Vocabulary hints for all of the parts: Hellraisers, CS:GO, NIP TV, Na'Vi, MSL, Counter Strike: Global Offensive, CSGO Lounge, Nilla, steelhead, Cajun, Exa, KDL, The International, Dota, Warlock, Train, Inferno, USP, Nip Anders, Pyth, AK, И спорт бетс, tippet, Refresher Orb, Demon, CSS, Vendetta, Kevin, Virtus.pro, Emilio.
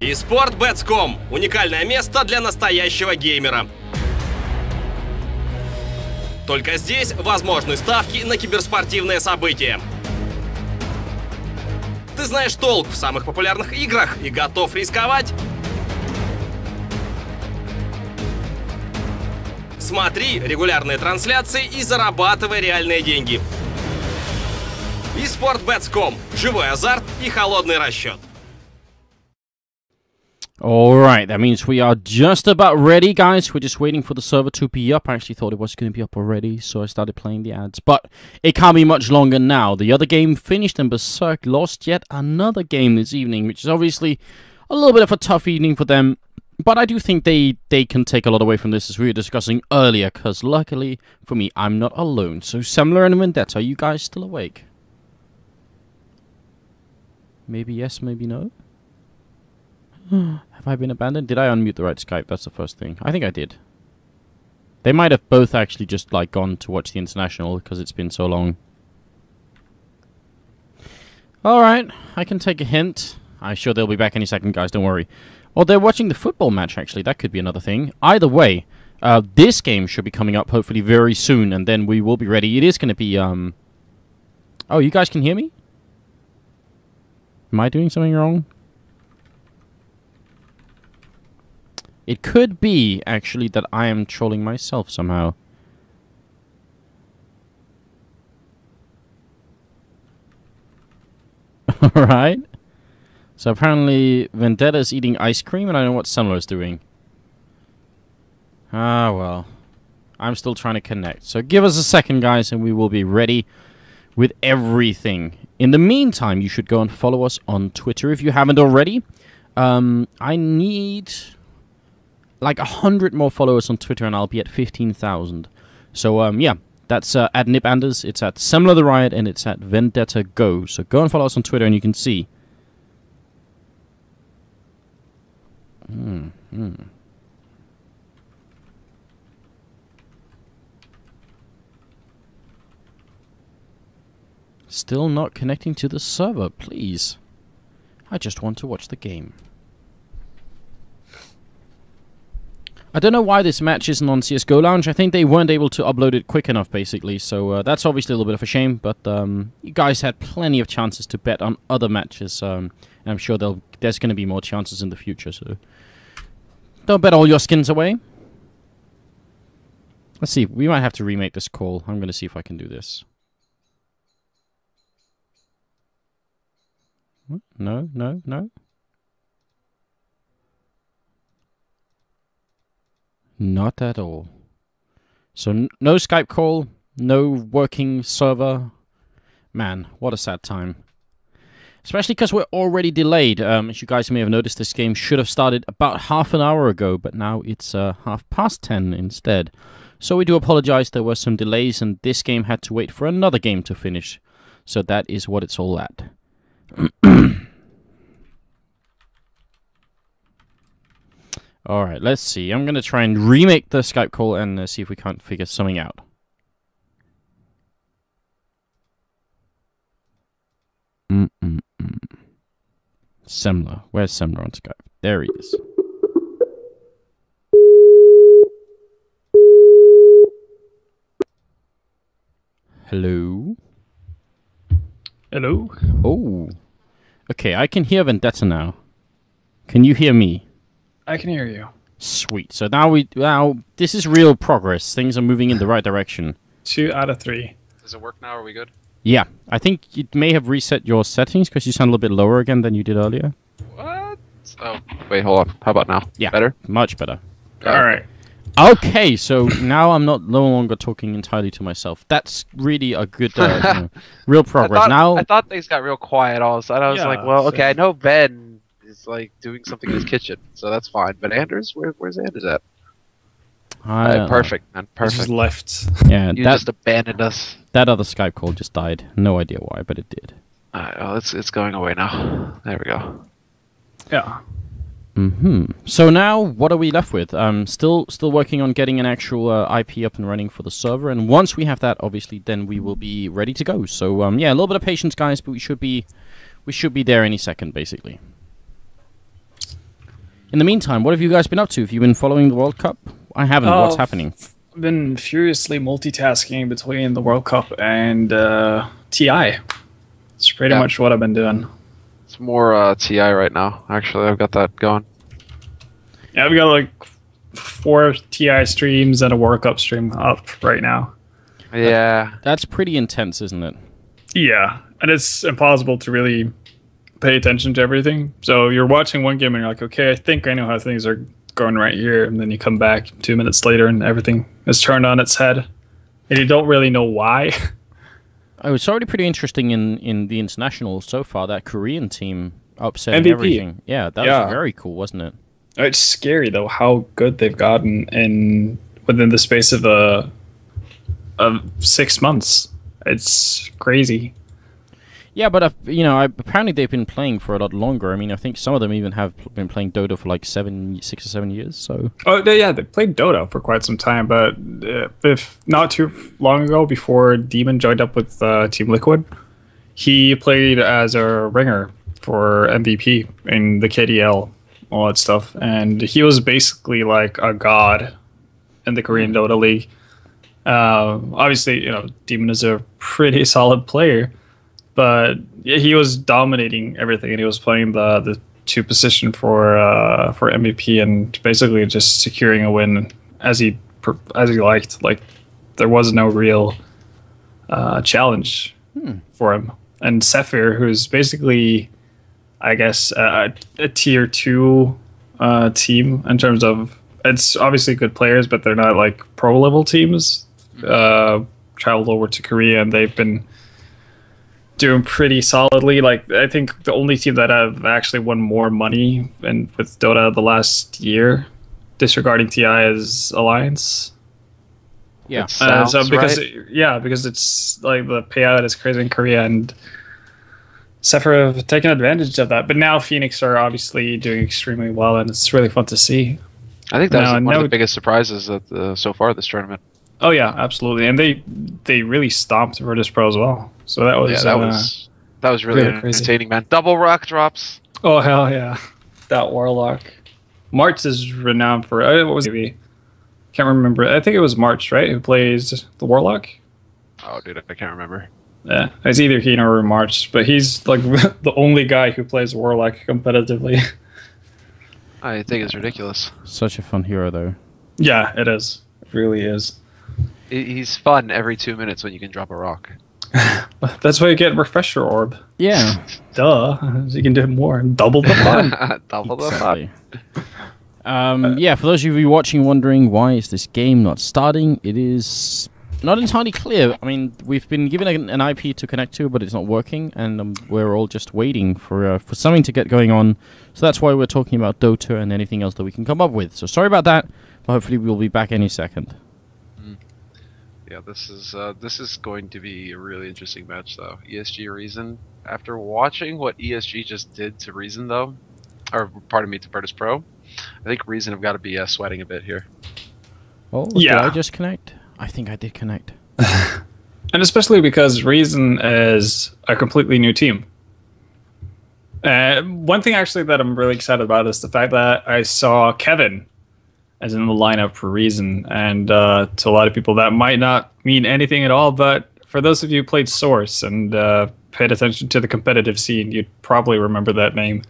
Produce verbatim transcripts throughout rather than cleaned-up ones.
И спорт бетс точка ком – уникальное место для настоящего геймера. Только здесь возможны ставки на киберспортивные события. Ты знаешь толк в самых популярных играх и готов рисковать? Смотри регулярные трансляции и зарабатывай реальные деньги. И спорт бетс точка ком – живой азарт и холодный расчет. All right, that means we are just about ready, guys. We're just waiting for the server to be up. I actually thought it was going to be up already, so I started playing the ads. But it can't be much longer now. The other game finished and Berserk lost yet another game this evening, which is obviously a little bit of a tough evening for them. But I do think they, they can take a lot away from this, as we were discussing earlier, because luckily for me, I'm not alone. So Semmler and Vendetta, are you guys still awake? Maybe yes, maybe no? Have I been abandoned? Did I unmute the right Skype? That's the first thing. I think I did. They might have both actually just like gone to watch The International because it's been so long. Alright, I can take a hint. I'm sure they'll be back any second, guys, don't worry. Oh, they're watching the football match actually, that could be another thing. Either way, uh, this game should be coming up hopefully very soon and then we will be ready. It is going to be... um. Oh, you guys can hear me? Am I doing something wrong? It could be, actually, that I am trolling myself somehow. Alright. So apparently Vendetta's eating ice cream, and I don't know what Semmler's doing. Ah, well. I'm still trying to connect. So give us a second, guys, and we will be ready with everything. In the meantime, you should go and follow us on Twitter if you haven't already. Um, I need... like one hundred more followers on Twitter, and I'll be at fifteen thousand. So, um, yeah, that's uh, at Nip Anders, it's at Semmler the Riot, and it's at Vendetta Go. So go and follow us on Twitter, and you can see. Mm-hmm. Still not connecting to the server, please. I just want to watch the game. I don't know why this match isn't on C S G O Lounge. I think they weren't able to upload it quick enough, basically. So uh, that's obviously a little bit of a shame. But um, you guys had plenty of chances to bet on other matches. Um, and I'm sure there'll, there's going to be more chances in the future. So don't bet all your skins away. Let's see. We might have to remake this call. I'm going to see if I can do this. No, no, no. Not at all. So n no Skype call, no working server. Man, what a sad time. Especially because we're already delayed. Um, as you guys may have noticed, this game should have started about half an hour ago, but now it's uh, half past ten instead. So we do apologize, there were some delays, and this game had to wait for another game to finish. So that is what it's all at. Alright, let's see. I'm going to try and remake the Skype call and uh, see if we can't figure something out. Mm-mm-mm. Semmler. Where's Semmler on Skype? There he is. Hello? Hello? Oh. Okay, I can hear Vendetta now. Can you hear me? I can hear you. Sweet. So now we now this is real progress. Things are moving in the right direction. Two out of three. Does it work now? Are we good? Yeah. I think you may have reset your settings because you sound a little bit lower again than you did earlier. What? Oh, wait, hold on. How about now? Yeah. Better? Much better. All right. Okay, so now I'm not no longer talking entirely to myself. That's really a good, uh, you know, real progress. I thought, now I thought things got real quiet all of a sudden. I was yeah, like, well, so... okay, I know Ben is like doing something in his kitchen, so that's fine. But Anders, where, where's Anders at? Uh, perfect, man. Perfect. He's left. Yeah, you that, just abandoned us. That other Skype call just died. No idea why, but it did. All right, well, it's it's going away now. There we go. Yeah. Mm-hmm. So now, what are we left with? Um, still, still working on getting an actual uh, I P up and running for the server, and once we have that, obviously, then we will be ready to go. So, um, yeah, a little bit of patience, guys, but we should be, we should be there any second, basically. In the meantime, what have you guys been up to? Have you been following the World Cup? I haven't. Oh, what's happening? I've been furiously multitasking between the World Cup and uh, T I. It's pretty yeah. much what I've been doing. It's more uh, T I right now, actually. I've got that going. Yeah, I've got like four T I streams and a World Cup stream up right now. Yeah. That, that's pretty intense, isn't it? Yeah, and it's impossible to really pay attention to everything. So you're watching one game and you're like, okay, I think I know how things are going right here. And then you come back two minutes later and everything is turned on its head. And you don't really know why. Oh, it's already pretty interesting in, in the international so far. That Korean team upsetting M V P. Everything. Yeah, that yeah. was very cool, wasn't it? It's scary, though, how good they've gotten in within the space of a, of six months. It's crazy. Yeah, but I've, you know, I, apparently they've been playing for a lot longer. I mean, I think some of them even have pl- been playing Dota for like seven, six or seven years. So. Oh yeah, they played Dota for quite some time, but uh, if not too long ago, before Demon joined up with uh, Team Liquid, he played as a ringer for M V P in the K D L, all that stuff, and he was basically like a god in the Korean Dota League. Uh, obviously, you know, Demon is a pretty solid player, but he was dominating everything, and he was playing the, the two position for uh, for M V P and basically just securing a win as he as he liked. Like, there was no real uh, challenge hmm. for him. And Zephyr, who's basically, I guess, uh, a tier two uh, team in terms of, it's obviously good players, but they're not like pro level teams. Uh, traveled over to Korea and they've been doing pretty solidly. Like, I think the only team that I've actually won more money and with Dota the last year, disregarding T I, is Alliance. Yeah, uh, so because right. it, yeah, because it's like the payout is crazy in Korea, and Zephyr have taken advantage of that. But now Phoenix are obviously doing extremely well, and it's really fun to see. I think that was one of the biggest surprises at the, so far this tournament. Oh yeah, absolutely, and they they really stomped Virtus.pro as well. So that was yeah, that uh, was that was really, really entertaining, man. Double rock drops. Oh hell yeah, that Warlock. March is renowned for uh, what was it? Can't remember. I think it was March, right? Who plays the Warlock? Oh dude, I can't remember. Yeah, it's either he or March, but he's like the only guy who plays Warlock competitively. I think it's ridiculous. Such a fun hero, though. Yeah, it is. It really is. He's fun every two minutes when you can drop a rock. That's why you get refresher orb. Yeah. Duh. So you can do more. Double the fun. Double the fun. um, uh, yeah, for those of you watching wondering why is this game not starting, it is not entirely clear. I mean, we've been given an, an I P to connect to, but it's not working, and um, we're all just waiting for uh, for something to get going on. So that's why we're talking about Dota and anything else that we can come up with. So sorry about that, but hopefully we'll be back any second. Yeah, this is uh, this is going to be a really interesting match, though. E S G Reason. After watching what E S G just did to Reason, though, or pardon me, to Virtus.pro, I think Reason have got to be uh, sweating a bit here. Oh, yeah. Did I just connect? I think I did connect. And especially because Reason is a completely new team. Uh, one thing, actually, that I'm really excited about is the fact that I saw Kevin as in the lineup for Reason, and uh, to a lot of people that might not mean anything at all, but for those of you who played Source and uh, paid attention to the competitive scene, you'd probably remember that name.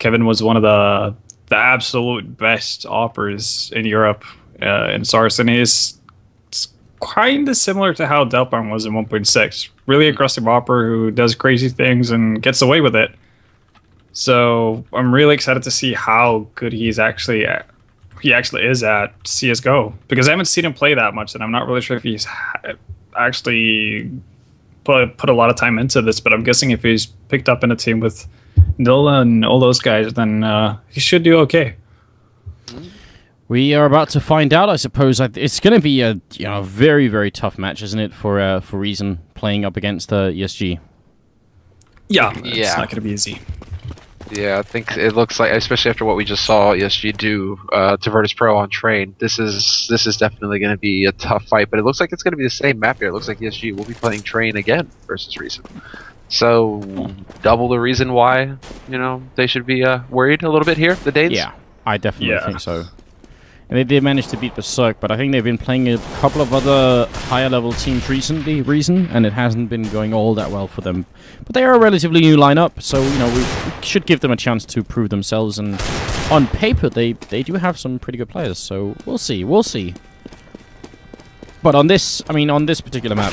Kevin was one of the the absolute best offers in Europe uh, in Source, and he's kind of similar to how Delpon was in one point six. Really aggressive opper who does crazy things and gets away with it. So I'm really excited to see how good he's actually at. He actually is at C S G O, because I haven't seen him play that much, and I'm not really sure if he's actually put, put a lot of time into this, but I'm guessing if he's picked up in a team with Nilla and all those guys, then uh, he should do okay. We are about to find out, I suppose. It's going to be a you know, very, very tough match, isn't it, for uh, for Reason playing up against uh, E S G? Yeah, yeah, it's not going to be easy. Yeah, I think it looks like, especially after what we just saw E S G do uh, to Virtus.pro on Train, this is this is definitely going to be a tough fight, but it looks like it's going to be the same map here. It looks like E S G will be playing Train again versus Reason. So, double the reason why, you know, they should be uh, worried a little bit here, the Danes. Yeah, I definitely yeah. think so. And they did manage to beat Berserk, but I think they've been playing a couple of other higher-level teams recently, Reason, and it hasn't been going all that well for them. But they are a relatively new lineup, so you know we should give them a chance to prove themselves. And on paper, they they do have some pretty good players, so we'll see, we'll see. But on this, I mean, on this particular map,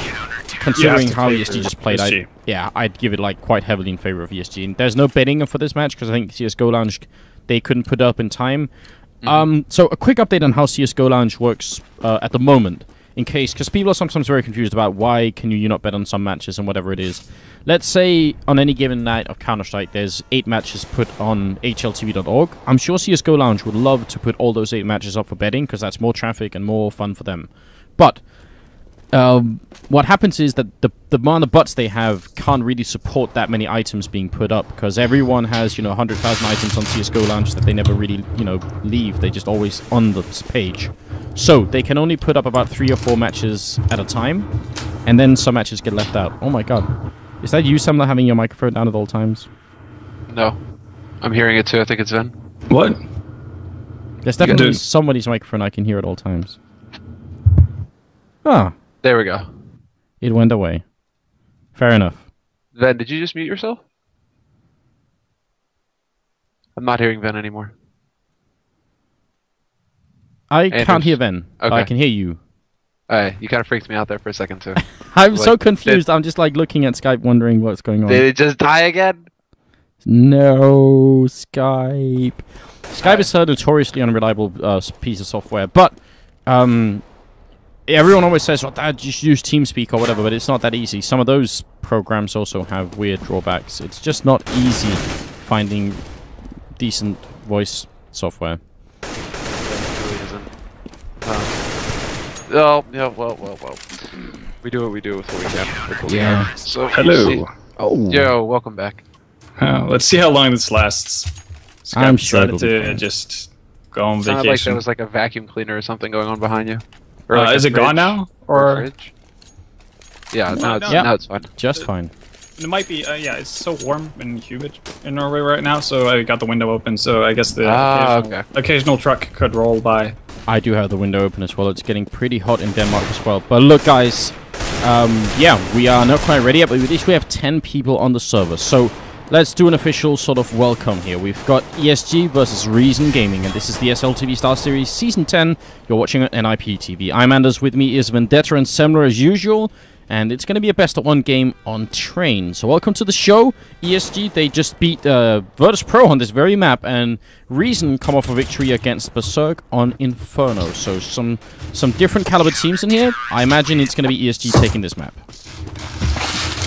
considering how E S G just played, I yeah, I'd give it like quite heavily in favor of E S G. And there's no betting for this match because I think C S G O Lounge they couldn't put up in time. Mm-hmm. Um, so a quick update on how C S G O Lounge works uh, at the moment, in case, because people are sometimes very confused about why can you, you not bet on some matches and whatever it is. Let's say on any given night of Counter-Strike, there's eight matches put on H L T V dot org. I'm sure C S G O Lounge would love to put all those eight matches up for betting because that's more traffic and more fun for them. But um, what happens is that the, the amount of bots they have can't really support that many items being put up because everyone has, you know, one hundred thousand items on C S G O Lounge that they never really, you know, leave. They're just always on this page. So they can only put up about three or four matches at a time, and then some matches get left out. Oh my god. Is that you, Semmler, having your microphone down at all times? No. I'm hearing it too. I think it's Ven. What? There's definitely somebody's microphone I can hear at all times. Ah. There we go. It went away. Fair enough. Ven, did you just mute yourself? I'm not hearing Ven anymore. I Andrews. can't hear Ven. Okay. I can hear you. Alright, you kind of freaked me out there for a second too. I'm like, so confused. Did... I'm just like looking at Skype wondering what's going on. Did it just die again? No, Skype. Skype right. is a notoriously unreliable uh, piece of software, but... um. Everyone always says, well, Dad, just use TeamSpeak or whatever, but it's not that easy. Some of those programs also have weird drawbacks. It's just not easy finding decent voice software. It really isn't. Um, oh, yeah, well, well, well. We do what we do with what we can. With what yeah. We can. So, hello. Oh. Yo, welcome back. Uh, let's see how long this lasts. Scott I'm sure to just go on vacation. It sounded like there was like a vacuum cleaner or something going on behind you. Or like uh, is it gone now? Or, or yeah, no, now, it's, yeah. now it's fine. Just fine. It might be. Uh, yeah, it's so warm and humid in Norway right now, so I got the window open. So I guess the ah, occasional, okay. occasional truck could roll by. I do have the window open as well. It's getting pretty hot in Denmark as well. But look, guys, um, yeah, we are not quite ready yet, but at least we have ten people on the server. So let's do an official sort of welcome here. We've got E S G versus Reason Gaming, and this is the S L T V Star Series Season ten. You're watching on N I P T V. I'm Anders, with me is Vendetta and Semmler as usual, and it's going to be a best of one game on Train. So welcome to the show. E S G, they just beat uh, Virtus.pro on this very map, and Reason come off a victory against Berserk on Inferno. So some, some different caliber teams in here. I imagine it's going to be E S G taking this map.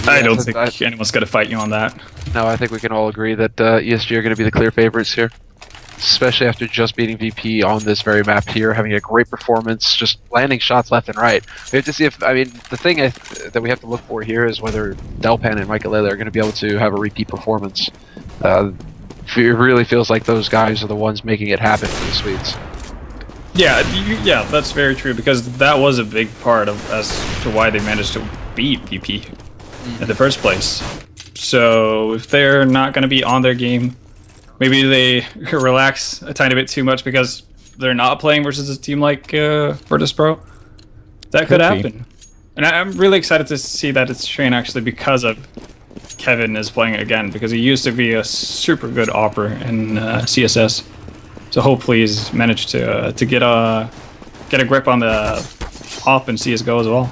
Yeah, I don't think I, anyone's going to fight you on that. No, I think we can all agree that uh, E S G are going to be the clear favorites here. Especially after just beating V P on this very map here, having a great performance, just landing shots left and right. We have to see if, I mean, the thing I th that we have to look for here is whether Delpan and Maikelele are going to be able to have a repeat performance. Uh, it really feels like those guys are the ones making it happen for the Swedes. Yeah, you, yeah, that's very true, because that was a big part of as to why they managed to beat V P. In the first place. So if they're not going to be on their game, maybe they relax a tiny bit too much because they're not playing versus a team like uh, Virtus.pro. That could, could happen. Be. And I'm really excited to see that it's Train actually because of Kevin is playing it again, because he used to be a super good opera in uh, C S S. So hopefully he's managed to uh, to get a get a grip on the op in C S G O as well.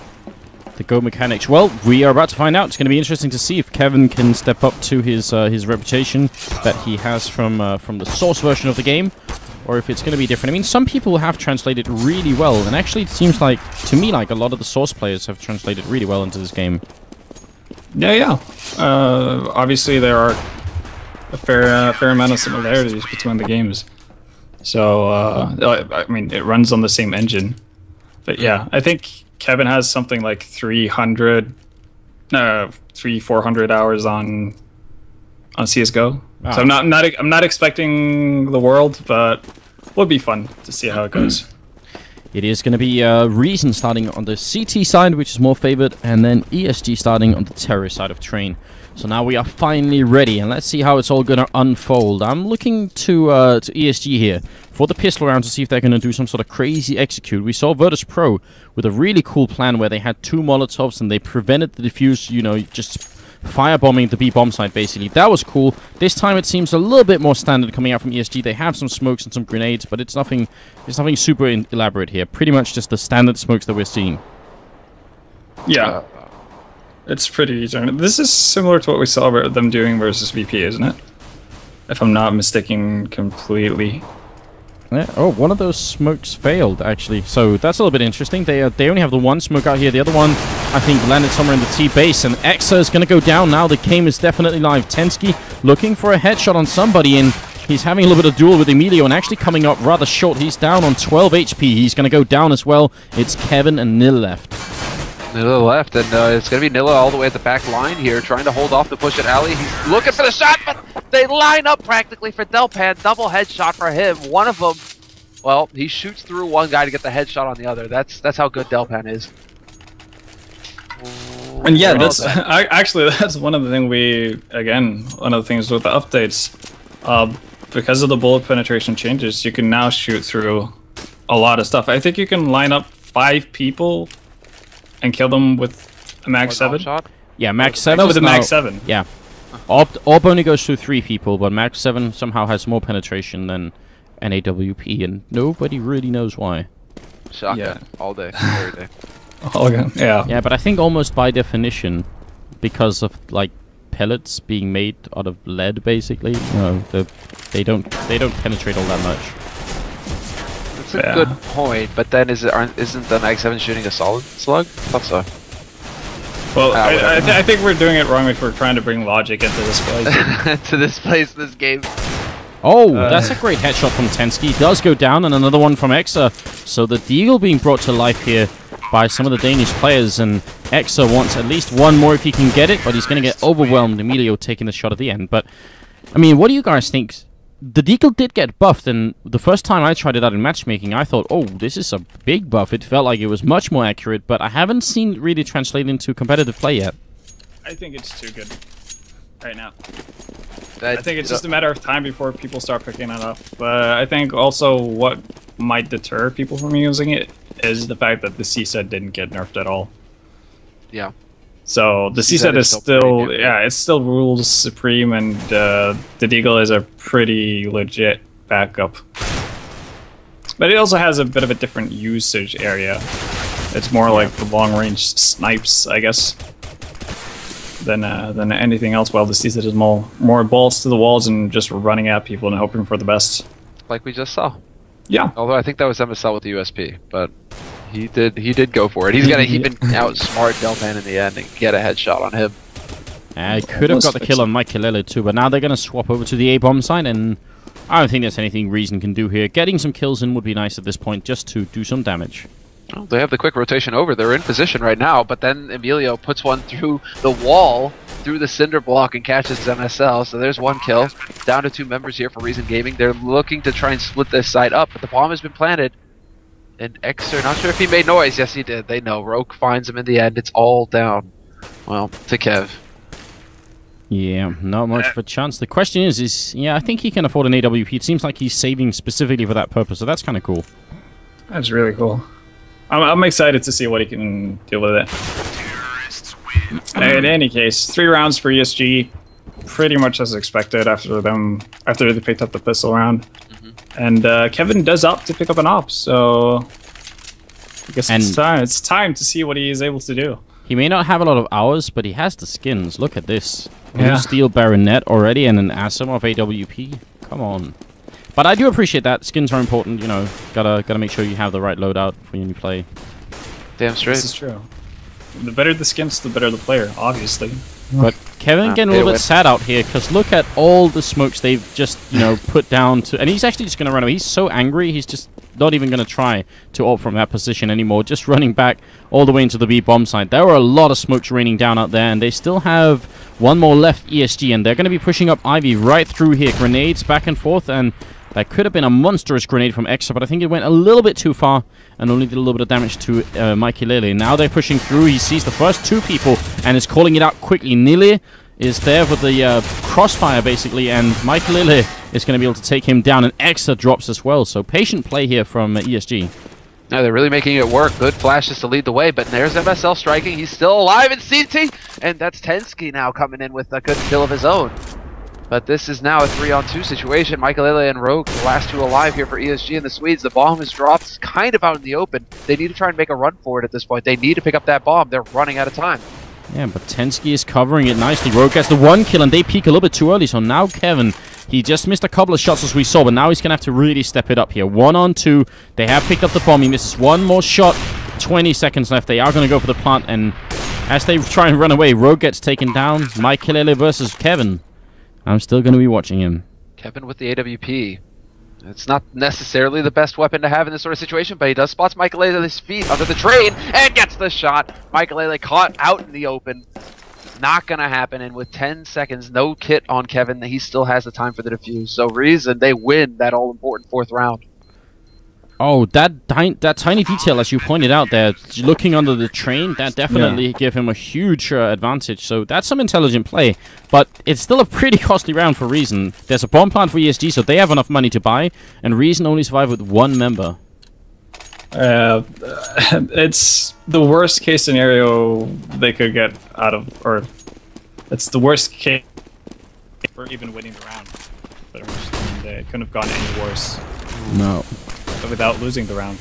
The Go mechanics. Well, we are about to find out. It's going to be interesting to see if Kevin can step up to his uh, his reputation that he has from uh, from the Source version of the game, or if it's going to be different. I mean, some people have translated really well, and actually it seems like, to me, like a lot of the Source players have translated really well into this game. Yeah, yeah. Uh, obviously, there are a fair, uh, fair amount of similarities between the games. So, uh, I mean, it runs on the same engine. But yeah, I think... Kevin has something like three hundred, no, three four hundred hours on, on C S G O. Ah. So I'm not, I'm not, I'm not expecting the world, but it would be fun to see how it goes. It is going to be uh, Reason starting on the C T side, which is more favored, and then E S G starting on the terror side of Train. So now we are finally ready, and let's see how it's all going to unfold. I'm looking to uh, to E S G here. for the pistol rounds to see if they're going to do some sort of crazy execute. We saw Virtus.pro with a really cool plan where they had two Molotovs and they prevented the defuse, you know, just firebombing the B bomb site, basically. That was cool. This time it seems a little bit more standard coming out from E S G. They have some smokes and some grenades, but it's nothing, it's nothing super in elaborate here. Pretty much just the standard smokes that we're seeing. Yeah. It's pretty general. This is similar to what we saw them doing versus V P, isn't it? If I'm not mistaken completely. Yeah. Oh, one of those smokes failed, actually. So that's a little bit interesting. They uh, they only have the one smoke out here. The other one, I think, landed somewhere in the T base. And Exa is going to go down now. The game is definitely live. Tenzki looking for a headshot on somebody. And he's having a little bit of duel with Emilio and actually coming up rather short. He's down on twelve H P. He's going to go down as well. It's Kevin and Nilla left. Nilla left, and uh, it's going to be Nilla all the way at the back line here, trying to hold off the push at Alley. He's looking for the shot, but they line up practically for Delpan. Double headshot for him. One of them, well, he shoots through one guy to get the headshot on the other. That's that's how good Delpan is. Ooh, and yeah, that's actually that's one of the things we again one of the things with the updates, uh, because of the bullet penetration changes, you can now shoot through a lot of stuff. I think you can line up five people and kill them with a max seven? Shot? Yeah, max seven. No, with a max seven. Yeah. Orb, Orb only goes through three people, but max seven somehow has more penetration than an A W P, and nobody really knows why. Shotgun. Yeah. All day. Every day. All gun. Yeah. Yeah, but I think almost by definition, because of, like, pellets being made out of lead, basically, you know, the, they don't they don't penetrate all that much. That's a yeah. good point, but then is it, aren't, isn't the mag seven shooting a solid slug? I thought so. Well, ah, I, I, th I think we're doing it wrong if we're trying to bring logic into this place. to this place, this game. Oh, uh, that's a great headshot from Tenzki. He does go down, and another one from Exer. So the Deagle being brought to life here by some of the Danish players, and Exer wants at least one more if he can get it, but he's going to get overwhelmed. Emilio taking the shot at the end. But, I mean, what do you guys think? The Deagle did get buffed, and the first time I tried it out in matchmaking, I thought, oh, this is a big buff. It felt like it was much more accurate, but I haven't seen it really translate into competitive play yet. I think it's too good right now. That I think it's just a matter of time before people start picking it up. But I think also what might deter people from using it is the fact that the C S E T didn't get nerfed at all. Yeah. So the C S E T is still, yeah, it still rules supreme, and uh, the Deagle is a pretty legit backup. But it also has a bit of a different usage area. It's more yeah. like the long-range snipes, I guess, than uh, than anything else. While the C S E T is more more balls to the walls and just running at people and hoping for the best, like we just saw. Yeah. Although I think that was M S L with the U S P, but. He did. He did go for it. He's gonna even outsmart Delpan in the end and get a headshot on him. Yeah, he could have got the kill on Maikelele too, but now they're gonna swap over to the A bomb site, and I don't think there's anything Reason can do here. Getting some kills in would be nice at this point, just to do some damage. Well, they have the quick rotation over. They're in position right now, but then Emilio puts one through the wall, through the cinder block, and catches M S L. So there's one kill. Down to two members here for Reason Gaming. They're looking to try and split this site up, but the bomb has been planted. And Exer, not sure if he made noise. Yes, he did. They know. Rogue finds him in the end. It's all down. Well, to Kev. Yeah, not much of a chance. The question is, is yeah, I think he can afford an A W P. It seems like he's saving specifically for that purpose, so that's kind of cool. That's really cool. I'm, I'm excited to see what he can do with it. In any case, three rounds for E S G. Pretty much as expected after them, after they picked up the pistol round. And uh, Kevin does opt to pick up an op, so I guess and it's time. It's time to see what he is able to do. He may not have a lot of hours, but he has the skins. Look at this. Yeah. Blue Steel Baronet already and an Asim of A W P. Come on. But I do appreciate that. Skins are important, you know. Gotta gotta make sure you have the right loadout when you play. Damn straight. This is true. The better the skins, the better the player, obviously. But Kevin getting a little bit sad out here, because look at all the smokes they've just, you know, put down to... And he's actually just going to run away. He's so angry, he's just not even going to try to ult from that position anymore. Just running back all the way into the B-bomb side. There were a lot of smokes raining down out there, and they still have one more left, E S G, and they're going to be pushing up Ivy right through here. Grenades back and forth, and that could have been a monstrous grenade from Exa, but I think it went a little bit too far and only did a little bit of damage to uh, Maikelele. Now they're pushing through. He sees the first two people and is calling it out quickly. Nille is there with the uh, crossfire, basically, and Maikelele is going to be able to take him down, and Exa drops as well, so patient play here from uh, E S G. Now they're really making it work. Good flashes to lead the way, but there's M S L striking. He's still alive in C T, and that's Tenzki now coming in with a good kill of his own. But this is now a three on two situation. Maikelele and Rogue, the last two alive here for E S G and the Swedes. The bomb is dropped kind of out in the open. They need to try and make a run for it at this point. They need to pick up that bomb. They're running out of time. Yeah, but Tenzki is covering it nicely. Rogue gets the one kill, and they peek a little bit too early. So now Kevin, he just missed a couple of shots as we saw, but now he's going to have to really step it up here. One on two. They have picked up the bomb. He misses one more shot. twenty seconds left. They are going to go for the plant, and as they try and run away, Rogue gets taken down. Maikelele versus Kevin. I'm still going to be watching him. Kevin with the A W P. It's not necessarily the best weapon to have in this sort of situation, but he does spots Maikelele at his feet under the train and gets the shot. Maikelele caught out in the open. Not going to happen, and with ten seconds, no kit on Kevin, he still has the time for the defuse. So Reason, they win that all-important fourth round. Oh, that, that tiny detail, as you pointed out there, looking under the train, that definitely yeah. gave him a huge uh, advantage. So that's some intelligent play, but it's still a pretty costly round for Reason. There's a bomb plant for E S G, so they have enough money to buy, and Reason only survived with one member. Uh, it's the worst case scenario they could get out of, or it's the worst case for even winning the round. But they couldn't have gotten any worse. No. Without losing the round.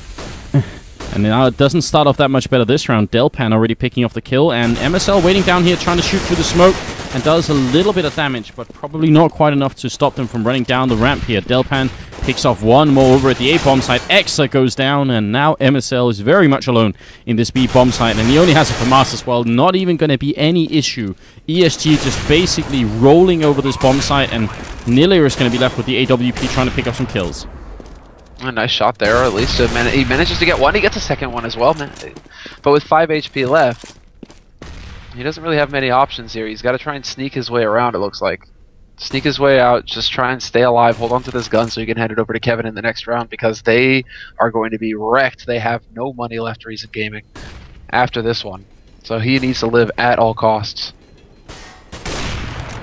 And now it doesn't start off that much better this round. Delpan already picking off the kill, and M S L waiting down here trying to shoot through the smoke and does a little bit of damage, but probably not quite enough to stop them from running down the ramp here. Delpan picks off one more over at the A bomb site. Exa goes down, and now M S L is very much alone in this B bomb site, and he only has a FAMAS as well. Not even going to be any issue. E S G just basically rolling over this bomb site, and Nilla is going to be left with the A W P trying to pick up some kills. A nice shot there, at least. He manages to get one. He gets a second one as well. But with five H P left, he doesn't really have many options here. He's got to try and sneak his way around, it looks like. Sneak his way out, just try and stay alive, hold on to this gun so you can hand it over to Kevin in the next round, because they are going to be wrecked. They have no money left, Reason Gaming, after this one. So he needs to live at all costs.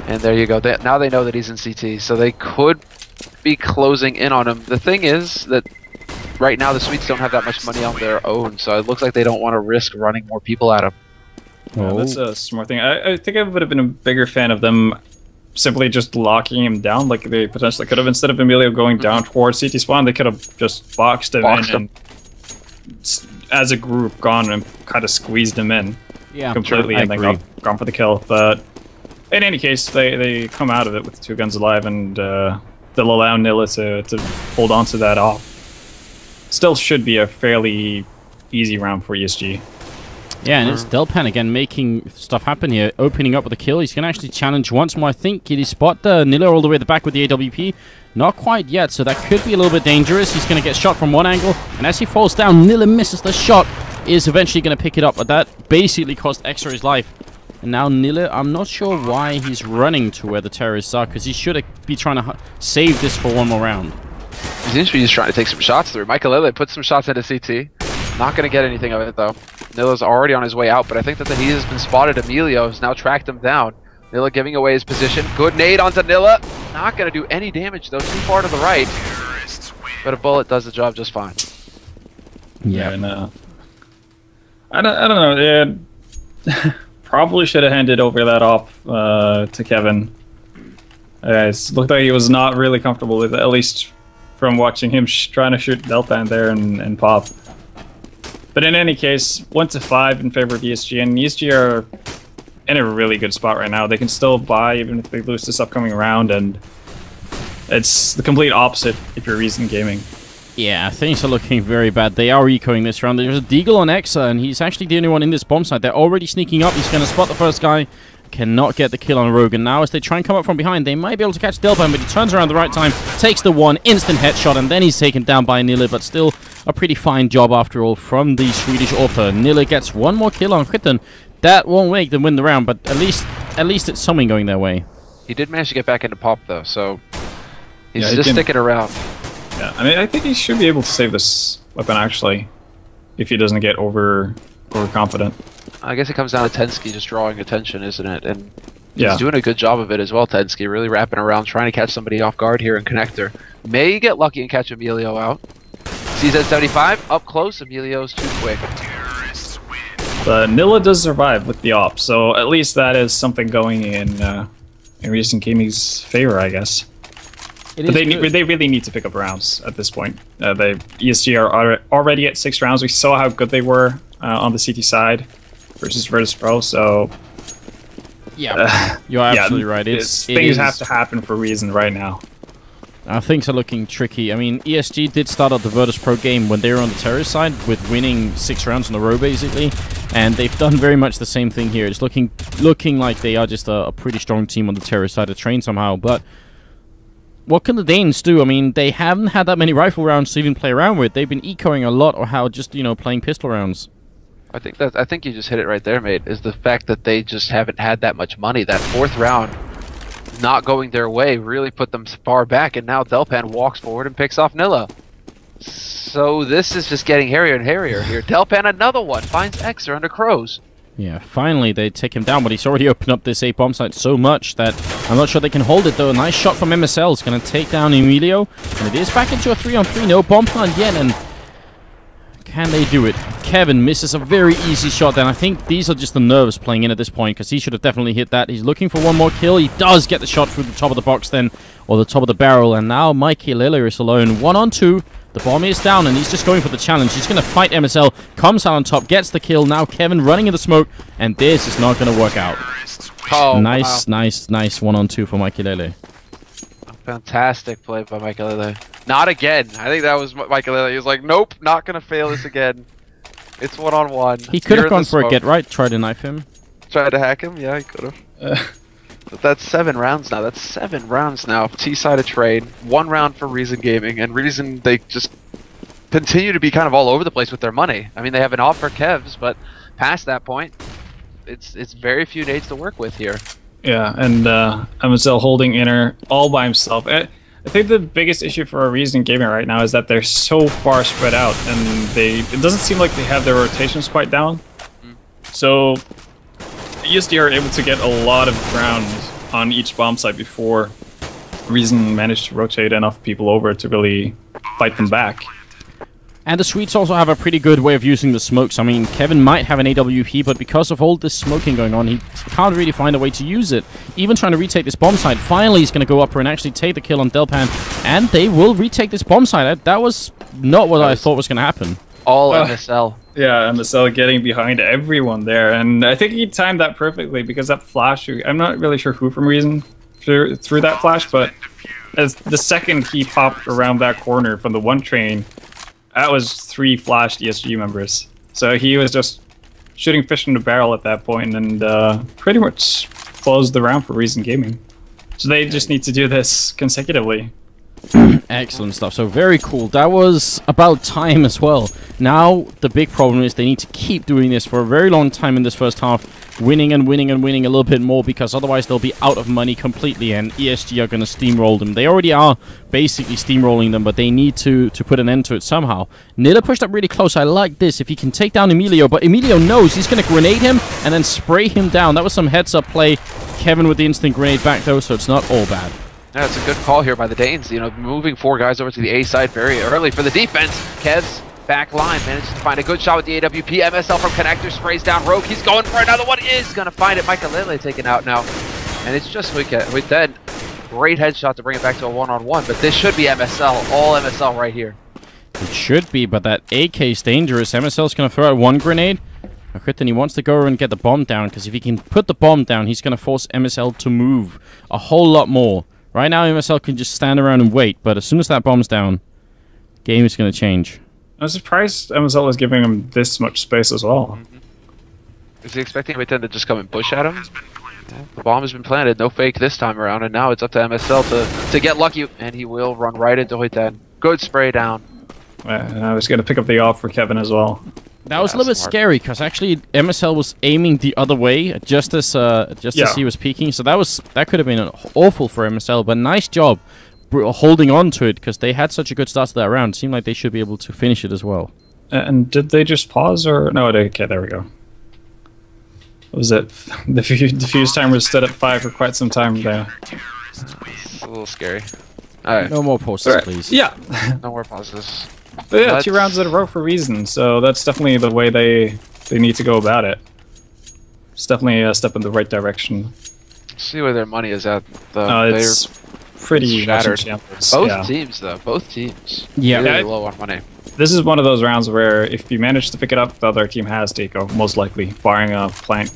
And there you go. They, now they know that he's in C T, so they could be closing in on him. The thing is that right now the Swedes don't have that much money on their own, so it looks like they don't want to risk running more people at him. Yeah, that's a smart thing. I, I think I would have been a bigger fan of them simply just locking him down like they potentially could have. Instead of Emilio going down towards C T spawn, they could have just boxed him boxed in him. and as a group gone and kind of squeezed him in yeah, completely and then gone, gone for the kill. But in any case, they, they come out of it with two guns alive, and uh, they'll allow Nilla to, to hold on to that off. Still should be a fairly easy round for E S G. Yeah, and it's Delpan again making stuff happen here, opening up with a kill. He's going to actually challenge once more, I think. Did he spot the Nilla all the way at the back with the A W P? Not quite yet, so that could be a little bit dangerous. He's going to get shot from one angle, and as he falls down, Nilla misses the shot, is eventually going to pick it up, but that basically cost Exer his life. And now Nilla, I'm not sure why he's running to where the terrorists are, because he should be trying to save this for one more round. He seems to be just trying to take some shots through. Maikelele puts some shots into C T. Not going to get anything of it, though. Nilla's already on his way out, but I think that the, he has been spotted. Emilio has now tracked him down. Nilla giving away his position. Good nade onto Nilla. Not going to do any damage, though. Too far to the right. But a bullet does the job just fine. Yeah, and, uh, I don't, I don't know. Probably should have handed over that off uh, to Kevin. Uh, it looked like he was not really comfortable with it, at least from watching him sh trying to shoot Delpan there and, and pop. But in any case, one to five in favor of E S G, and E S G are in a really good spot right now. They can still buy even if they lose this upcoming round, and it's the complete opposite if you're Reason Gaming. Yeah, things are looking very bad. They are ecoing this round. There's a Deagle on Exa, and he's actually the only one in this bomb site. They're already sneaking up. He's going to spot the first guy. Cannot get the kill on Rogue. And now as they try and come up from behind, they might be able to catch Delpan, but he turns around the right time, takes the one instant headshot, and then he's taken down by Nilla, but still a pretty fine job after all from the Swedish Orpa. Nilla gets one more kill on Huyten. That won't make them win the round, but at least at least it's something going their way. He did manage to get back into pop, though, so he's yeah, he just can... sticking around. Yeah, I mean, I think he should be able to save this weapon, actually, if he doesn't get over overconfident. I guess it comes down to Tenzki just drawing attention, isn't it? And Yeah. He's doing a good job of it as well, Tenzki, really wrapping around, trying to catch somebody off guard here and connector. May get lucky and catch Emilio out. Sees at seventy-five, up close, Emilio's too quick. But Nilla does survive with the op, so at least that is something going in uh, in Reason Gaming's favor, I guess. But they ne they really need to pick up rounds at this point. Uh, they E S G are already at six rounds. We saw how good they were uh, on the C T side versus Virtus.pro, so yeah, uh, you're absolutely yeah, right. It's, it's, things it have to happen for Reason right now. Uh, things are looking tricky. I mean, E S G did start out the Virtus.pro game when they were on the terrorist side with winning six rounds in a row, basically. And they've done very much the same thing here. It's looking looking like they are just a, a pretty strong team on the terrorist side of Train somehow. But what can the Danes do? I mean, they haven't had that many rifle rounds to even play around with. They've been ecoing a lot or how just, you know, playing pistol rounds. I think that I think you just hit it right there, mate, is the fact that they just haven't had that much money. That fourth round not going their way really put them far back, and now Delpan walks forward and picks off Nilla. So this is just getting hairier and hairier here. Delpan, another one, finds Exer under Crows. Yeah, finally they take him down, but he's already opened up this A bomb site so much that I'm not sure they can hold it, though. A nice shot from M S L is going to take down Emilio, and it is back into a three on three, no bomb plant yet, and can they do it? Kevin misses a very easy shot, and I think these are just the nerves playing in at this point, because he should have definitely hit that. He's looking for one more kill. He does get the shot through the top of the box then, or the top of the barrel, and now Maikelele is alone. One on two. The bomb is down, and he's just going for the challenge. He's going to fight M S L, comes out on top, gets the kill. Now Kevin running in the smoke, and this is not going to work out. Oh, nice, wow. nice, nice one on two for Maikelele. Fantastic play by Maikelele. Not again. I think that was Maikelele. He was like, nope, not going to fail this again. It's one on one. He could have gone for a get right, tried to knife him. Tried to hack him? Yeah, he could have. Uh. But that's seven rounds now. That's seven rounds now. T-side of Train. One round for Reason Gaming. And Reason, they just continue to be kind of all over the place with their money. I mean, they have an off for Kevs, but past that point, it's it's very few nades to work with here. Yeah, and uh, M S L holding inner all by himself. I think the biggest issue for Reason Gaming right now is that they're so far spread out, and they it doesn't seem like they have their rotations quite down. Mm. So E S D are able to get a lot of ground on each bomb site before Reason managed to rotate enough people over to really fight them back. And the Swedes also have a pretty good way of using the smokes. I mean, Kevin might have an A W P, but because of all this smoking going on, he can't really find a way to use it. Even trying to retake this bomb site, finally he's going to go up and actually take the kill on Delpan, and they will retake this bomb site. That was not what I thought was going to happen. All uh, M S L. Yeah, M S L getting behind everyone there, and I think he timed that perfectly because that flash, I'm not really sure who from Reason threw, threw that flash, but as the second he popped around that corner from the one train, that was three flashed E S G members. So he was just shooting fish in a barrel at that point, and uh, pretty much closed the round for Reason Gaming. So they just need to do this consecutively. Excellent stuff. So very cool. That was about time as well. Now the big problem is they need to keep doing this for a very long time in this first half, winning and winning and winning a little bit more, because otherwise they'll be out of money completely, and E S G are going to steamroll them. They already are basically steamrolling them, but they need to to put an end to it somehow. Nilla pushed up really close. I like this. If he can take down Emilio, but Emilio knows he's going to grenade him and then spray him down. That was some heads up play. Kevin with the instant grenade back though, so it's not all bad. Yeah, it's a good call here by the Danes, you know, moving four guys over to the A side very early for the defense. Kev's back line manages to find a good shot with the A W P. M S L from connector sprays down Rogue. He's going for another one. Is going to find it. Maikelele taken out now. And it's just Huyten. Great headshot to bring it back to a one-on-one, but this should be M S L. All M S L right here. It should be, but that A K is dangerous. M S L's going to throw out one grenade. Huyten, he wants to go and get the bomb down, because if he can put the bomb down, he's going to force M S L to move a whole lot more. Right now, M S L can just stand around and wait, but as soon as that bomb's down, game is going to change. I'm surprised M S L is giving him this much space as well. Mm-hmm. Is he expecting Huyten to just come and push at him? The bomb has been planted, no fake this time around, and now it's up to M S L to, to get lucky, and he will run right into Huyten. Good spray down. And I was going to pick up the off for Kevin as well. That yeah, was a little bit smart. Scary, because actually M S L was aiming the other way just as uh, just yeah. as he was peeking. So that was that could have been awful for M S L, but nice job holding on to it, because they had such a good start to that round. It seemed like they should be able to finish it as well. And did they just pause or no? Okay, there we go. What was it? The fuse timer stood at five for quite some time there. It's a little scary. All right. No more pauses, right. please. Yeah. No more pauses. But yeah, that's... two rounds in a row for Reason, so that's definitely the way they they need to go about it. It's definitely a step in the right direction. See where their money is at. Though. No, it's They're pretty shattered. Both yeah. teams, though. Both teams. Yeah. Really yeah, low on money. This is one of those rounds where if you manage to pick it up, the other team has Deco, most likely, barring a plank.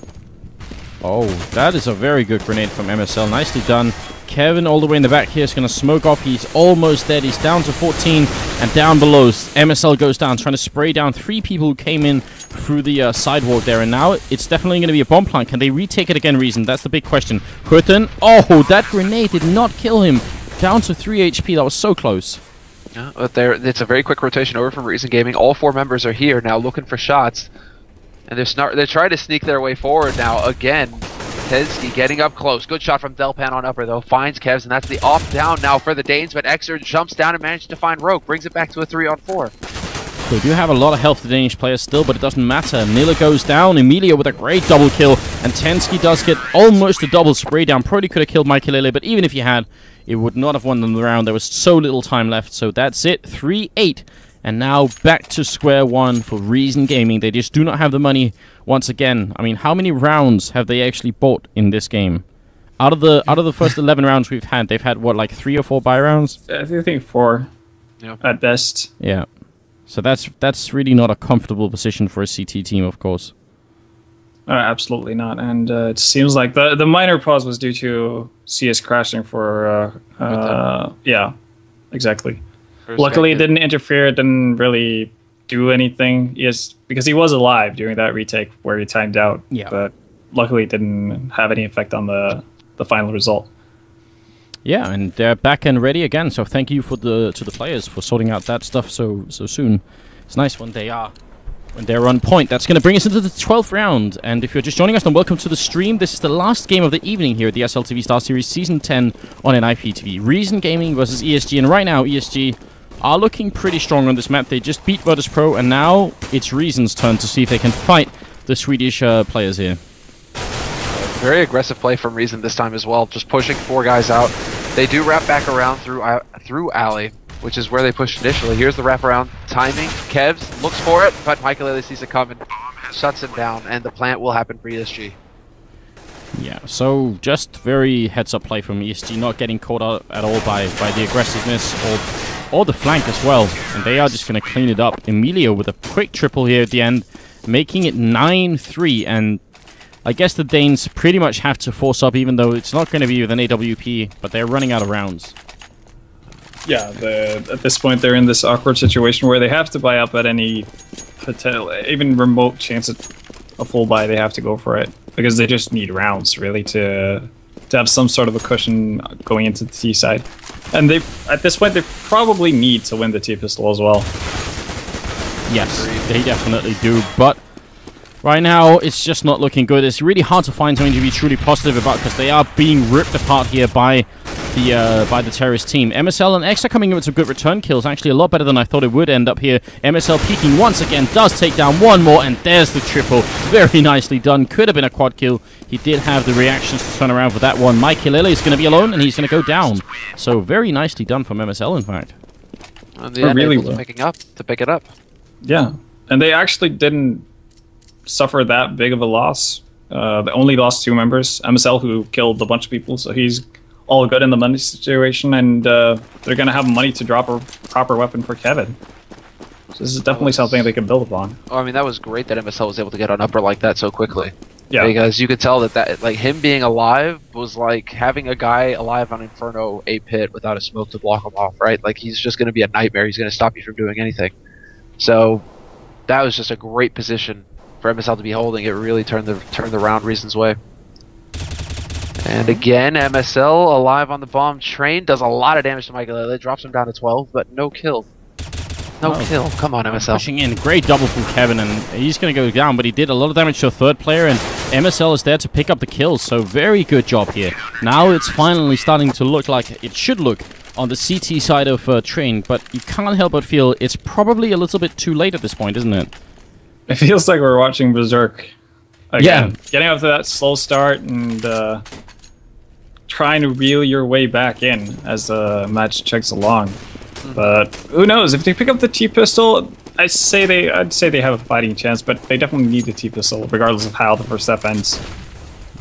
Oh, that is a very good grenade from M S L. Nicely done. Kevin all the way in the back here is going to smoke off. He's almost dead. He's down to fourteen, and down below, M S L goes down, trying to spray down three people who came in through the uh, sidewalk there, and now it's definitely going to be a bomb plant. Can they retake it again, Reason? That's the big question. Huyten, oh, that grenade did not kill him. Down to three H P. That was so close. Yeah, but there, it's a very quick rotation over from Reason Gaming. All four members are here now looking for shots, and they're, snar they're trying to sneak their way forward now again. Tenzki getting up close. Good shot from Delpan on upper, though. Finds Kevs, and that's the off down now for the Danes, but Exer jumps down and manages to find Rogue. Brings it back to a three on four. They do have a lot of health, the Danish players still, but it doesn't matter. Nilla goes down. Emilio with a great double kill, and Tenzki does get almost a double spray down. Probably could have killed Maikelele, but even if he had, it would not have won them the round. There was so little time left, so that's it. three eight. And now back to square one for Reason Gaming. They just do not have the money once again. I mean, how many rounds have they actually bought in this game? Out of the out of the first eleven rounds we've had, they've had, what, like three or four buy rounds? I think four, yeah. At best. Yeah. So that's that's really not a comfortable position for a C T team, of course. Uh, absolutely not. And uh, it seems like the the minor pause was due to C S crashing for uh, uh yeah, exactly. Luckily, it didn't interfere. It didn't really do anything. Yes, because he was alive during that retake where he timed out. Yeah. But luckily, it didn't have any effect on the the final result. Yeah, and they're back and ready again. So thank you for the to the players for sorting out that stuff so so soon. It's nice when they are when they're on point. That's going to bring us into the twelfth round. And if you're just joining us, then welcome to the stream. This is the last game of the evening here at the S L T V Star Series Season ten on N I P T V. Reason Gaming versus E S G, and right now E S G are looking pretty strong on this map. They just beat Virtus.pro, and now it's Reason's turn to see if they can fight the Swedish uh, players here. Very aggressive play from Reason this time as well, just pushing four guys out. They do wrap back around through uh, through alley, which is where they pushed initially. Here's the wraparound timing. Kevs looks for it, but Maikelele sees it coming, shuts him down, and the plant will happen for E S G. Yeah, so just very heads-up play from E S G, not getting caught out at all by, by the aggressiveness or... or the flank as well, and they are just going to clean it up. Emilio with a quick triple here at the end, making it nine three, and I guess the Danes pretty much have to force up, even though it's not going to be with an A W P, but they're running out of rounds. Yeah, the, at this point they're in this awkward situation where they have to buy up at any potential, even remote chance of a full buy. They have to go for it, because they just need rounds, really, to... to have some sort of a cushion going into the T side. And they, at this point, they probably need to win the T pistol as well. Yes, they definitely do, but right now it's just not looking good. It's really hard to find something to be truly positive about, because they are being ripped apart here by the uh, by the terrorist team. M S L and X are coming in with some good return kills, actually a lot better than I thought it would end up here. M S L peeking once again, does take down one more, and there's the triple. Very nicely done. Could have been a quad kill. He did have the reactions to turn around for that one. Maikelele is going to be alone, and he's going to go down. So very nicely done from M S L, in fact. And they really were picking up to pick it up. Yeah, and they actually didn't suffer that big of a loss. Uh, they only lost two members. M S L, who killed a bunch of people, so he's all good in the money situation, and uh, they're going to have money to drop a proper weapon for Kevin. So this is definitely was, something they can build upon. Oh, I mean, that was great that M S L was able to get on upper like that so quickly. Yeah. Because you could tell that, that like him being alive was like having a guy alive on Inferno A pit without a smoke to block him off, right? Like, he's just going to be a nightmare. He's going to stop you from doing anything. So that was just a great position for M S L to be holding. It really turned the, turned the round Reason's way. And again, M S L alive on the bomb. Train does a lot of damage to Maikelele. Drops him down to twelve, but no kill. No oh. kill. Come on, M S L. Pushing in. Great double from Kevin, and he's going to go down, but he did a lot of damage to a third player, and M S L is there to pick up the kills, so very good job here. Now it's finally starting to look like it should look on the C T side of uh, Train, but you can't help but feel it's probably a little bit too late at this point, isn't it? It feels like we're watching Berserk. Again, yeah. Getting up to that slow start and uh, trying to reel your way back in as the match chugs along. Mm-hmm. But who knows? If they pick up the T-Pistol, I say they, I'd say they have a fighting chance, but they definitely need the T-Pistol, regardless of how the first half ends.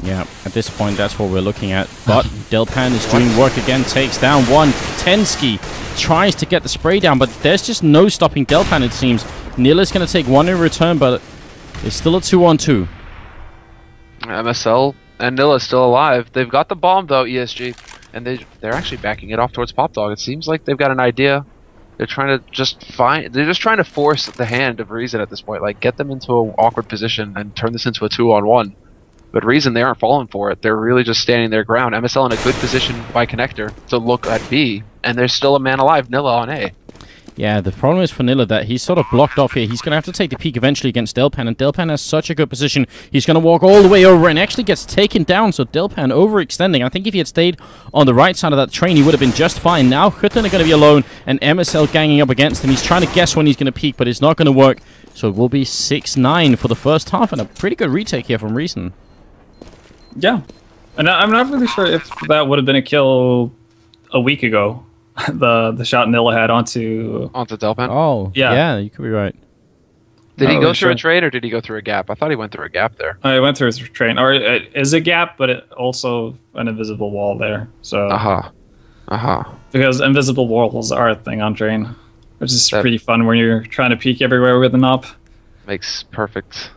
Yeah, at this point, that's what we're looking at. But Delpan is doing work again, takes down one. Tenzki tries to get the spray down, but there's just no stopping Delpan, it seems. Nilla's going to take one in return, but it's still a two on two. M S L and Nilla's still alive. They've got the bomb, though, E S G. And they, they're actually backing it off towards Pop Dog. It seems like they've got an idea. They're trying to just find... They're just trying to force the hand of Reason at this point. Like, get them into an awkward position and turn this into a two on one. But Reason, they aren't falling for it. They're really just standing their ground. M S L in a good position by connector to look at B, and there's still a man alive, Nilla on A. Yeah, the problem is for Nilla that he's sort of blocked off here. He's going to have to take the peak eventually against Delpan, and Delpan has such a good position. He's going to walk all the way over and actually gets taken down, so Delpan overextending. I think if he had stayed on the right side of that train, he would have been just fine. Now Huyten are going to be alone, and M S L ganging up against him. He's trying to guess when he's going to peak, but it's not going to work. So it will be six nine for the first half, and a pretty good retake here from Reason. Yeah, and I'm not really sure if that would have been a kill a week ago. the the shot Nilla had onto onto Delpan. Oh, yeah, yeah, you could be right. Did not he really go sure. through a train or did he go through a gap? I thought he went through a gap there. I went through a train, or it is a gap, but it also an invisible wall there. So uh huh, uh huh. Because invisible walls are a thing on Train, which is that pretty fun when you're trying to peek everywhere with an op. Makes perfect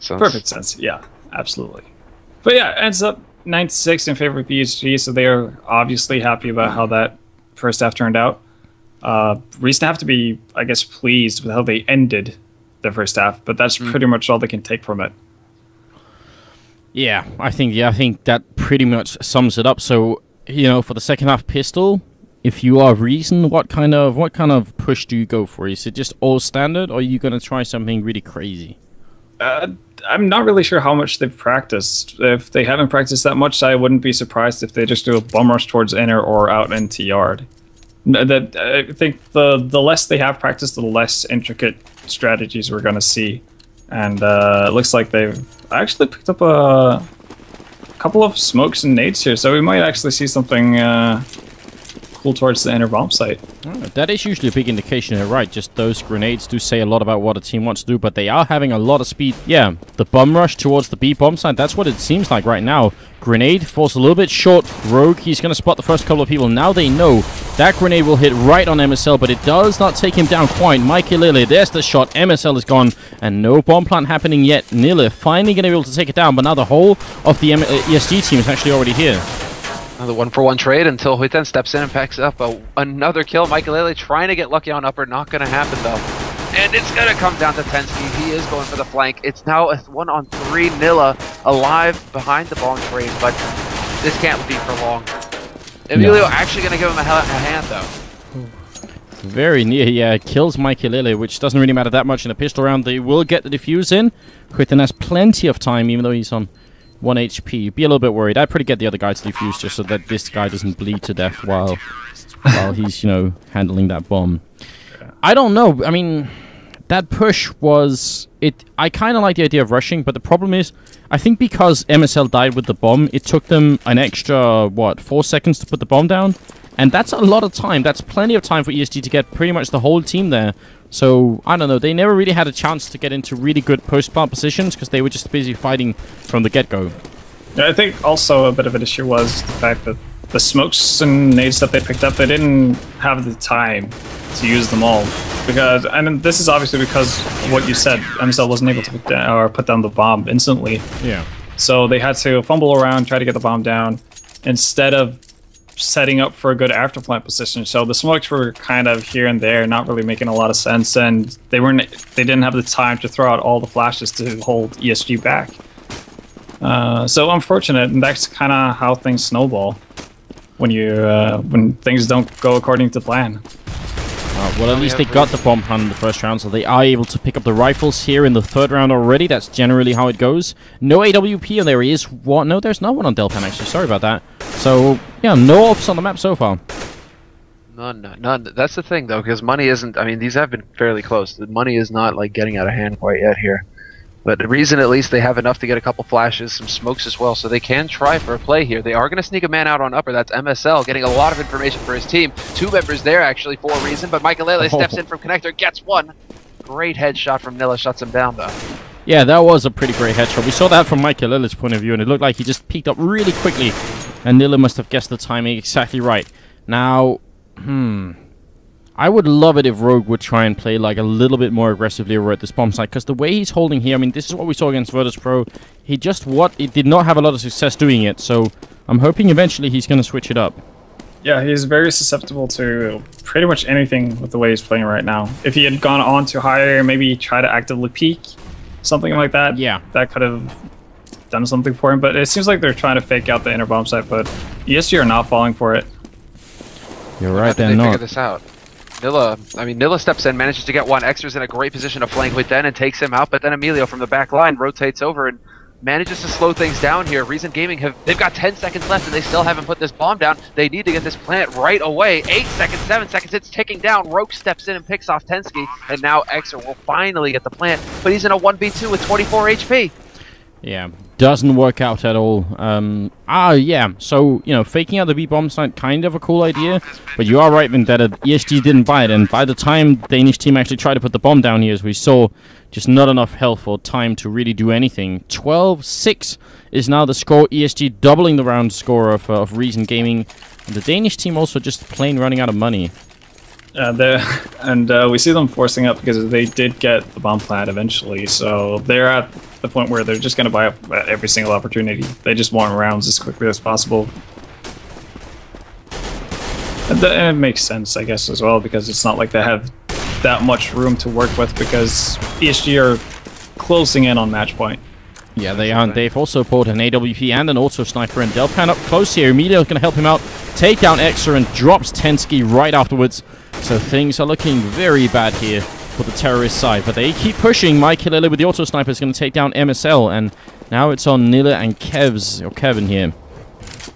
sense. Perfect sense. Yeah, absolutely. But yeah, ends up nine to six in favor of E S G, so they are obviously happy about how that first half turned out. Uh, Reason have to be, I guess, pleased with how they ended the first half, but that's mm. pretty much all they can take from it. Yeah, I think yeah, I think that pretty much sums it up. So, you know, for the second half Pistol, if you are Reason, what kind of what kind of push do you go for? Is it just all standard, or are you going to try something really crazy? Uh, I'm not really sure how much they've practiced. If they haven't practiced that much, I wouldn't be surprised if they just do a bum rush towards inner or out into yard. That I think the the less they have practiced, the less intricate strategies we're going to see. And uh, it looks like they've actually picked up a couple of smokes and nades here, so we might actually see something uh, cool towards the inner bomb site. Oh, that is usually a big indication here, right? Just those grenades do say a lot about what a team wants to do, but they are having a lot of speed. Yeah, the bum rush towards the B bomb site, that's what it seems like right now. Grenade falls a little bit short. Rogue, he's going to spot the first couple of people. Now they know that grenade will hit right on M S L, but it does not take him down quite. Maikelele, there's the shot. M S L is gone, and no bomb plant happening yet. Nilla finally going to be able to take it down, but now the whole of the M uh, E S G team is actually already here. Another one-for-one trade until Huyten steps in and packs up a, another kill. Maikelele trying to get lucky on upper. Not going to happen, though. And it's going to come down to Tenzki. He is going for the flank. It's now a one on three. Nilla alive behind the bomb trade, but this can't be for long. Emilio no. actually going to give him a, a hand, though. Very near, yeah. Kills Maikelele, which doesn't really matter that much in a pistol round. They will get the defuse in. Huyten has plenty of time, even though he's on one H P. Be a little bit worried. I'd probably get the other guy to defuse just so that this guy doesn't bleed to death while while he's, you know, handling that bomb. Yeah. I don't know. I mean, that push was... it. I kind of like the idea of rushing, but the problem is, I think because M S L died with the bomb, it took them an extra, what, four seconds to put the bomb down? And that's a lot of time. That's plenty of time for E S G to get pretty much the whole team there. So, I don't know, they never really had a chance to get into really good post-plant positions because they were just busy fighting from the get-go. Yeah, I think also a bit of an issue was the fact that the smokes and nades that they picked up, they didn't have the time to use them all. Because, I mean, this is obviously because of what you said, M S L wasn't able to put down, or put down the bomb instantly. Yeah. So they had to fumble around, try to get the bomb down, instead of setting up for a good after plant position. So the smokes were kind of here and there, not really making a lot of sense, and they weren't they didn't have the time to throw out all the flashes to hold E S G back. Uh, so unfortunate, and that's kind of how things snowball when you uh, when things don't go according to plan. Uh, well, at least they got the bomb plant in the first round, so they are able to pick up the rifles here in the third round already. That's generally how it goes. No A W P, or there is one. No, there's not one on Delpan, actually. Sorry about that. So, yeah, no ops on the map so far. None, none. That's the thing, though, because money isn't... I mean, these have been fairly close. The money is not, like, getting out of hand quite yet here. But the Reason, at least, they have enough to get a couple flashes, some smokes as well, so they can try for a play here. They are going to sneak a man out on upper. That's M S L, getting a lot of information for his team. Two members there, actually, for a Reason, but Maikelele steps in from connector, gets one. Great headshot from Nilla, shuts him down, though. Yeah, that was a pretty great headshot. We saw that from Maikelele's point of view, and it looked like he just peeked up really quickly, and Nilla must have guessed the timing exactly right. Now, hmm... I would love it if Rogue would try and play like a little bit more aggressively over at this bomb site, because the way he's holding here, I mean, this is what we saw against Virtus.pro. He just what he did not have a lot of success doing it, so I'm hoping eventually he's going to switch it up. Yeah, he's very susceptible to pretty much anything with the way he's playing right now. If he had gone on to higher, maybe try to actively peek, something like that. Yeah, that could have done something for him. But it seems like they're trying to fake out the inner bomb site, but E S G are not falling for it. You're right, they're not. How did they figure this out? Nilla, I mean, Nilla steps in, manages to get one. Exer's in a great position to flank with Den and takes him out, but then Emilio from the back line rotates over and manages to slow things down here. Reason Gaming, have they've got ten seconds left and they still haven't put this bomb down. They need to get this plant right away. Eight seconds, seven seconds, it's ticking down. Rogue steps in and picks off Tenzki, and now Exer will finally get the plant, but he's in a one v two with twenty-four H P. Yeah, doesn't work out at all. Um, ah, yeah, so, you know, faking out the B-bomb site, kind of a cool idea, but you are right, Vendetta, E S G didn't buy it, and by the time Danish team actually tried to put the bomb down here, as we saw, just not enough health or time to really do anything. twelve six is now the score, E S G doubling the round score of, uh, of Reason Gaming, and the Danish team also just plain running out of money. Uh, they're, and uh, we see them forcing up because they did get the bomb plant eventually, so they're at the point where they're just going to buy up at every single opportunity. They just want rounds as quickly as possible. And, the, and it makes sense, I guess, as well, because it's not like they have that much room to work with because E S G are closing in on match point. Yeah, they are, and they've also pulled an A W P and an auto sniper, and Delpan up close here. Emilio's going to help him out, take down Exer, and drops Tenzki right afterwards. So things are looking very bad here for the terrorist side, but they keep pushing. Maikelele with the auto sniper is going to take down M S L, and now it's on Nilla and Kevs, or Kevin here.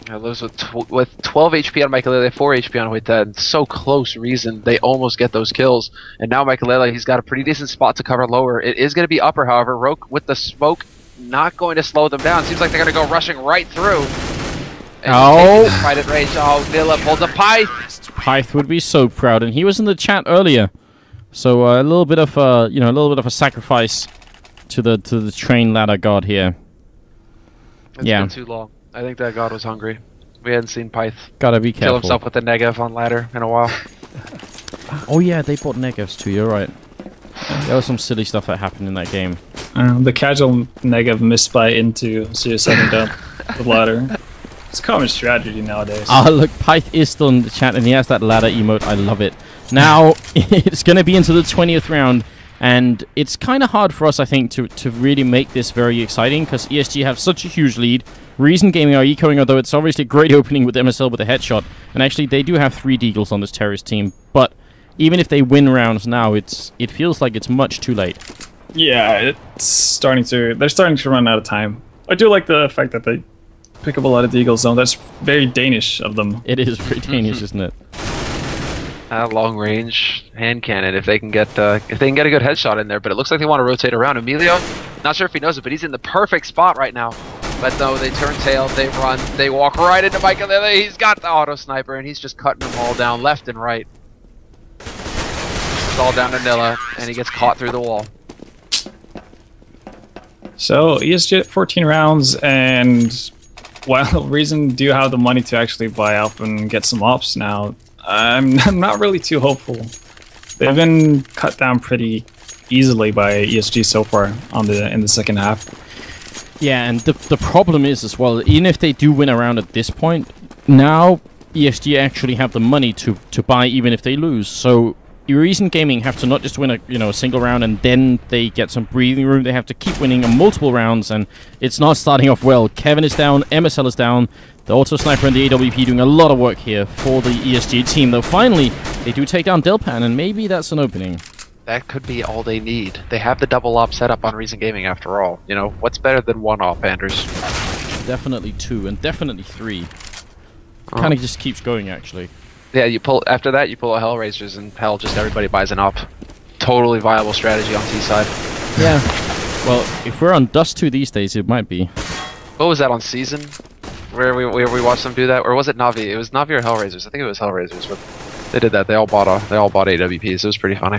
Yeah, those with, tw with twelve H P on Maikelele, four H P on Huyten. So close, Reason. They almost get those kills. And now Maikelele, he's got a pretty decent spot to cover lower. It is going to be upper, however. Rogue with the smoke, not going to slow them down. Seems like they're going to go rushing right through. And oh! Right at range. Oh, Nilla pulls a Pyth. Pyth would be so proud, and he was in the chat earlier. So uh, a little bit of a, you know, a little bit of a sacrifice to the to the train ladder god here. It's yeah. Been too long. I think that god was hungry. We hadn't seen Pyth. Gotta be careful. Kill himself with the negav on ladder in a while. Oh yeah, they bought negavs too. You're right. There was some silly stuff that happened in that game. Um, the casual negav missed by into, so you're setting down the ladder. It's a common strategy nowadays. Ah, look, Pyth is still in the chat, and he has that ladder emote. I love it. Now, it's going to be into the twentieth round, and it's kind of hard for us, I think, to, to really make this very exciting, because E S G have such a huge lead. Reason Gaming are ecoing, although it's obviously a great opening with M S L with a headshot, and actually, they do have three Deagles on this terrorist team, but even if they win rounds now, it's it feels like it's much too late. Yeah, it's starting to... They're starting to run out of time. I do like the fact that they pick up a lot of Deagles, though. That's very Danish of them. It is very Danish, isn't it? Uh, long range hand cannon. If they can get uh, if they can get a good headshot in there, but it looks like they want to rotate around. Emilio, not sure if he knows it, but he's in the perfect spot right now. But no, they turn tail, they run, they walk right into Maikelele. He's got the auto sniper, and he's just cutting them all down left and right. It's all down to Nilla, and he gets caught through the wall. So E S G at fourteen rounds, and while Reason do have the money to actually buy up and get some ops now, I'm, I'm not really too hopeful. They've been cut down pretty easily by E S G so far on the in the second half. Yeah, and the, the problem is as well, even if they do win a round at this point, now E S G actually have the money to, to buy even if they lose. So Reason Gaming have to not just win a you know a single round and then they get some breathing room. They have to keep winning multiple rounds, and it's not starting off well. Kevin is down, M S L is down, the auto sniper and the A W P doing a lot of work here for the E S G team. Though finally they do take down Delpan, and maybe that's an opening. That could be all they need. They have the double op set up on Reason Gaming after all. You know what's better than one op, Anders? Definitely two, and definitely three. Oh. Kind of just keeps going actually. Yeah, you pull after that. You pull a Hellraisers, and hell, just everybody buys an op. Totally viable strategy on T side. Yeah, Well, if we're on Dust two these days, it might be. What was that on Season? Where we where we watched them do that? Or was it Na'Vi? It was Na'Vi or Hellraisers. I think it was Hellraisers. But they did that. They all bought a, they all bought A W Ps. It was pretty funny.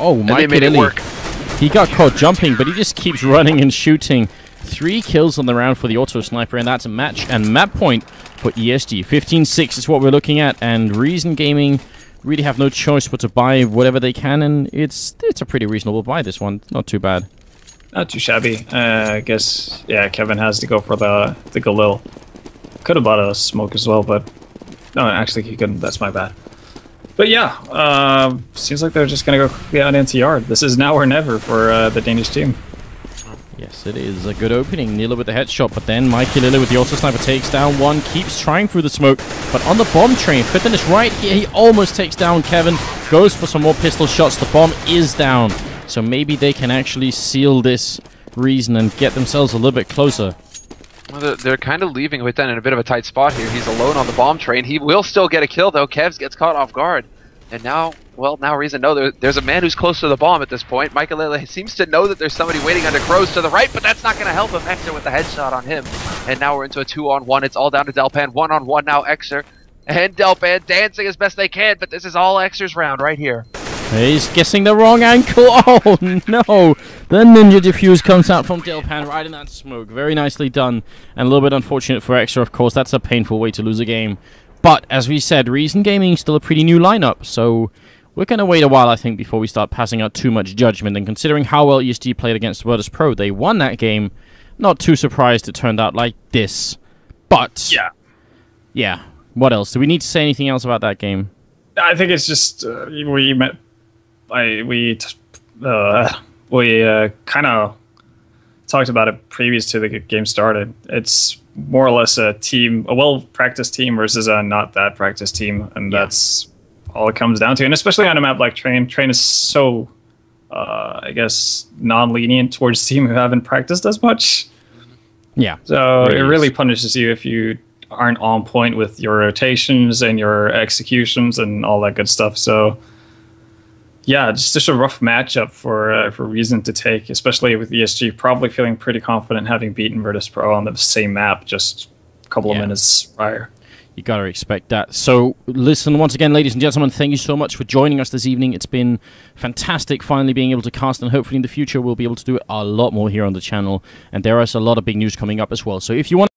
Oh, Maikelele. He got caught jumping, but he just keeps running and shooting. Three kills on the round for the auto sniper, and that's a match and map point for E S G. fifteen six is what we're looking at, and Reason Gaming really have no choice but to buy whatever they can, and it's it's a pretty reasonable buy, this one. Not too bad. Not too shabby. Uh, I guess, yeah, Kevin has to go for the, the Galil. Could have bought a smoke as well, but no, actually he couldn't. That's my bad. But yeah, uh, seems like they're just going to go quickly out into yard. This is now or never for uh, the Danish team. Yes, it is a good opening. Nilla with the headshot, but then Maikelele with the auto sniper takes down one, keeps trying through the smoke, but on the bomb train, Huyten is right here. He almost takes down Kevin, goes for some more pistol shots. The bomb is down, so maybe they can actually seal this Reason and get themselves a little bit closer. Well, they're kind of leaving Huyten in a bit of a tight spot here. He's alone on the bomb train. He will still get a kill, though. Kevs gets caught off guard. And now, well, now Reason know there, there's a man who's close to the bomb at this point. Maikelele seems to know that there's somebody waiting under Crows to the right, but that's not going to help him. Exer with the headshot on him. And now we're into a two on one. It's all down to Delpan. one on one now, Exer. And Delpan dancing as best they can, but this is all Exer's round right here. He's guessing the wrong ankle. Oh, no. The Ninja Diffuse comes out from Delpan right in that smoke. Very nicely done. And a little bit unfortunate for Exer, of course. That's a painful way to lose a game. But, as we said, Reason Gaming is still a pretty new lineup, so we're going to wait a while, I think, before we start passing out too much judgment. And considering how well E S G played against Virtus.pro, they won that game. Not too surprised it turned out like this. But, yeah, yeah. What else? Do we need to say anything else about that game? I think it's just uh, we met, I, we uh, we uh, kind of talked about it previous to the game started. It's more or less a team, a well-practiced team versus a not-that-practiced team, and yeah. That's all it comes down to. And especially on a map like Train, Train is so, uh, I guess, non-lenient towards team who haven't practiced as much. Yeah. So really it really is. Punishes you if you aren't on point with your rotations and your executions and all that good stuff. So, yeah, just, just a rough matchup for uh, for Reason to take, especially with E S G probably feeling pretty confident having beaten Virtus.pro on the same map just a couple yeah. of minutes prior. You got to expect that. So, listen, once again, ladies and gentlemen, thank you so much for joining us this evening. It's been fantastic finally being able to cast, and hopefully in the future we'll be able to do a lot more here on the channel. And there is a lot of big news coming up as well. So if you want